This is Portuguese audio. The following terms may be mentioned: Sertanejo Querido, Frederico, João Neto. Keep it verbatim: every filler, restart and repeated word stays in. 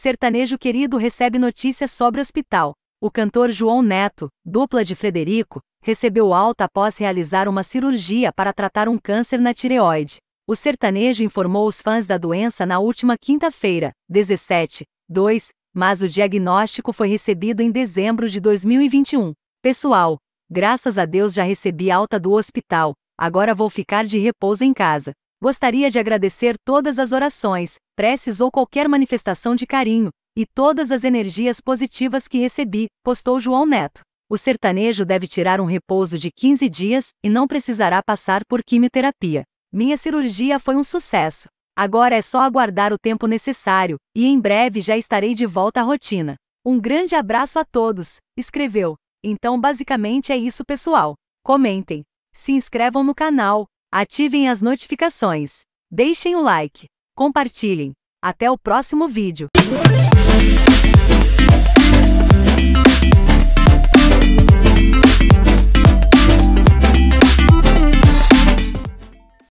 Sertanejo querido recebe notícias sobre hospital. O cantor João Neto, dupla de Frederico, recebeu alta após realizar uma cirurgia para tratar um câncer na tireoide. O sertanejo informou os fãs da doença na última quinta-feira, dezessete, dois, mas o diagnóstico foi recebido em dezembro de dois mil e vinte e um. Pessoal, graças a Deus já recebi alta do hospital, agora vou ficar de repouso em casa. Gostaria de agradecer todas as orações, preces ou qualquer manifestação de carinho, e todas as energias positivas que recebi, postou João Neto. O sertanejo deve tirar um repouso de quinze dias e não precisará passar por quimioterapia. Minha cirurgia foi um sucesso. Agora é só aguardar o tempo necessário, e em breve já estarei de volta à rotina. Um grande abraço a todos, escreveu. Então basicamente é isso, pessoal. Comentem, se inscrevam no canal, ativem as notificações, deixem o like, compartilhem. Até o próximo vídeo.